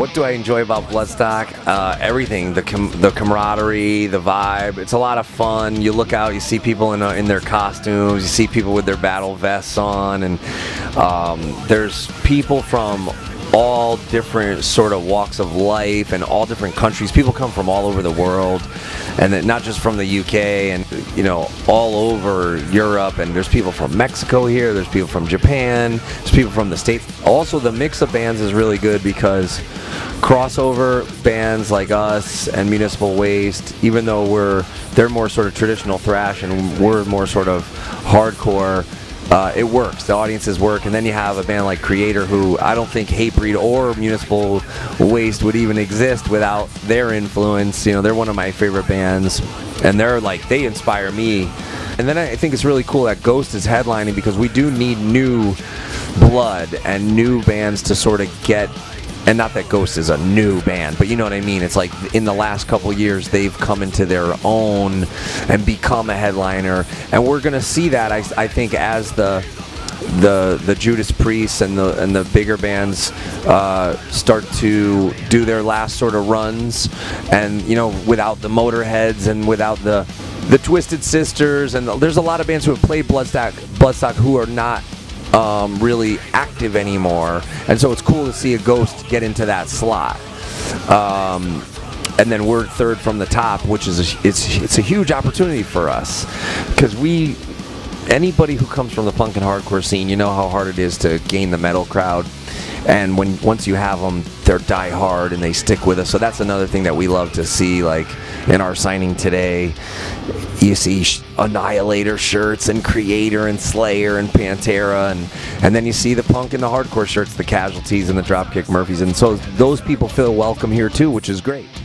What do I enjoy about Bloodstock? Everything. The camaraderie, the vibe. It's a lot of fun. You look out, you see people in their costumes, you see people with their battle vests on, and there's people from all different sort of walks of life and all different countries. People come from all over the world, and not just from the UK, and you know, all over Europe. And there's people from Mexico here, there's people from Japan, there's people from the States. Also, the mix of bands is really good because crossover bands like us and Municipal Waste, even though they're more sort of traditional thrash and we're more sort of hardcore, it works. The audiences work, and then you have a band like Creator, who I don't think Hatebreed or Municipal Waste would even exist without their influence. You know, they're one of my favorite bands, and they're like, they inspire me. And then I think it's really cool that Ghost is headlining, because we do need new blood and new bands to sort of get. And not that Ghost is a new band, but you know what I mean. It's like in the last couple years, they've come into their own and become a headliner. And we're going to see that, I think, as the Judas Priest and the bigger bands start to do their last sort of runs. And, you know, without the Motorheads and without the Twisted Sisters. And there's a lot of bands who have played Bloodstock who are not really active anymore, and so it's cool to see a Ghost get into that slot. And then we're third from the top, which is it's a huge opportunity for us, because anybody who comes from the punk and hardcore scene, you know how hard it is to gain the metal crowd, and once you have them, they're die hard and they stick with us. So that's another thing that we love to see. Like in our signing today, you see Annihilator shirts and Creator and Slayer and Pantera, and then you see the punk and the hardcore shirts, the Casualties and the Dropkick Murphys, and so those people feel welcome here too, which is great.